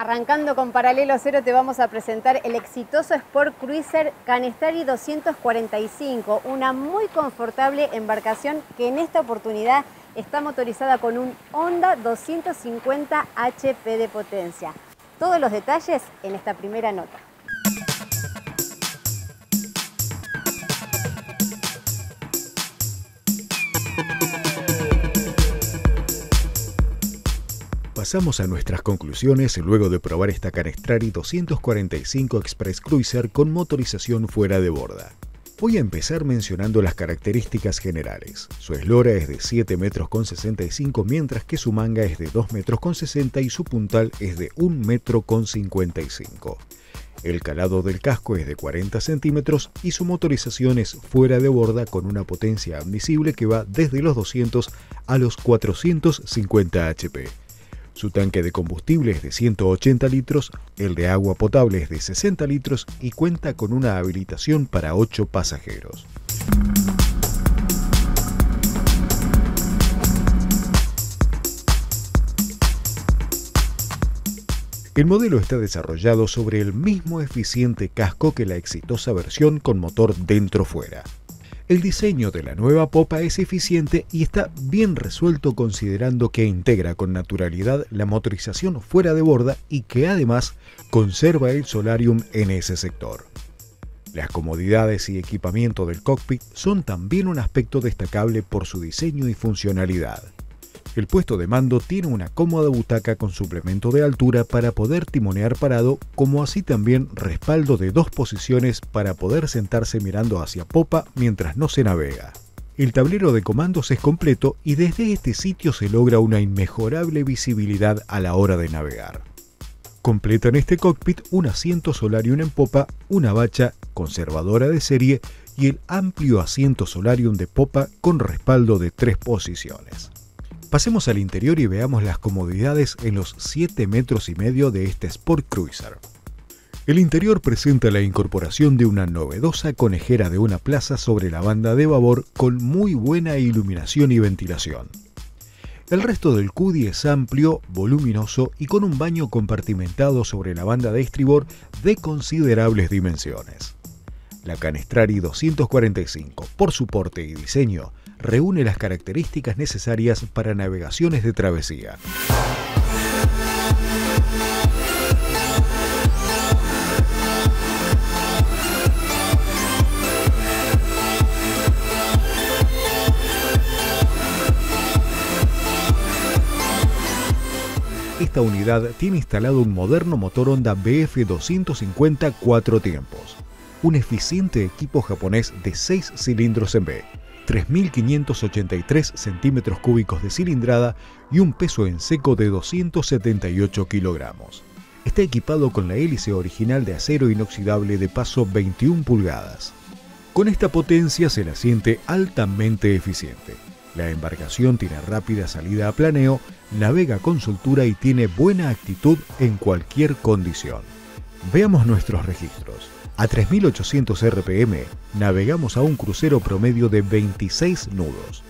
Arrancando con Paralelo Cero te vamos a presentar el exitoso Sport Cruiser Canestrari 245, una muy confortable embarcación que en esta oportunidad está motorizada con un Honda 250 HP de potencia. Todos los detalles en esta primera nota. Pasamos a nuestras conclusiones luego de probar esta Canestrari 245 Express Cruiser con motorización fuera de borda. Voy a empezar mencionando las características generales. Su eslora es de 7,65 metros, mientras que su manga es de 2,60 metros y su puntal es de 1,55 metros. El calado del casco es de 40 centímetros y su motorización es fuera de borda con una potencia admisible que va desde los 200 a los 450 HP. Su tanque de combustible es de 180 litros, el de agua potable es de 60 litros y cuenta con una habilitación para 8 pasajeros. El modelo está desarrollado sobre el mismo eficiente casco que la exitosa versión con motor dentro-fuera. El diseño de la nueva popa es eficiente y está bien resuelto considerando que integra con naturalidad la motorización fuera de borda y que además conserva el solarium en ese sector. Las comodidades y equipamiento del cockpit son también un aspecto destacable por su diseño y funcionalidad. El puesto de mando tiene una cómoda butaca con suplemento de altura para poder timonear parado, como así también respaldo de 2 posiciones para poder sentarse mirando hacia popa mientras no se navega. El tablero de comandos es completo y desde este sitio se logra una inmejorable visibilidad a la hora de navegar. Completan este cockpit un asiento solarium en popa, una bacha conservadora de serie y el amplio asiento solarium de popa con respaldo de 3 posiciones. Pasemos al interior y veamos las comodidades en los 7,5 metros de este Sport Cruiser. El interior presenta la incorporación de una novedosa conejera de una plaza sobre la banda de babor con muy buena iluminación y ventilación. El resto del cudi es amplio, voluminoso y con un baño compartimentado sobre la banda de estribor de considerables dimensiones. La Canestrari 245, por su porte y diseño, reúne las características necesarias para navegaciones de travesía. Esta unidad tiene instalado un moderno motor Honda BF 250 4 tiempos, un eficiente equipo japonés de 6 cilindros en B, 3.583 centímetros cúbicos de cilindrada y un peso en seco de 278 kilogramos. Está equipado con la hélice original de acero inoxidable de paso 21 pulgadas. Con esta potencia se la siente altamente eficiente. La embarcación tiene rápida salida a planeo, navega con soltura y tiene buena actitud en cualquier condición. Veamos nuestros registros. A 3.800 RPM navegamos a un crucero promedio de 26 nudos.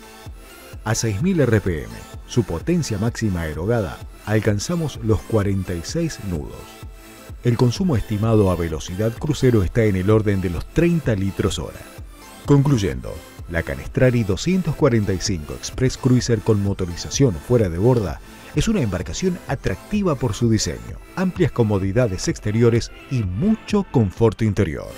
A 6.000 RPM, su potencia máxima erogada, alcanzamos los 46 nudos. El consumo estimado a velocidad crucero está en el orden de los 30 litros hora. Concluyendo, la Canestrari 245 Express Cruiser con motorización fuera de borda es una embarcación atractiva por su diseño, amplias comodidades exteriores y mucho confort interior.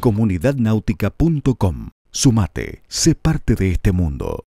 Comunidadnautica.com. Sumate, sé parte de este mundo.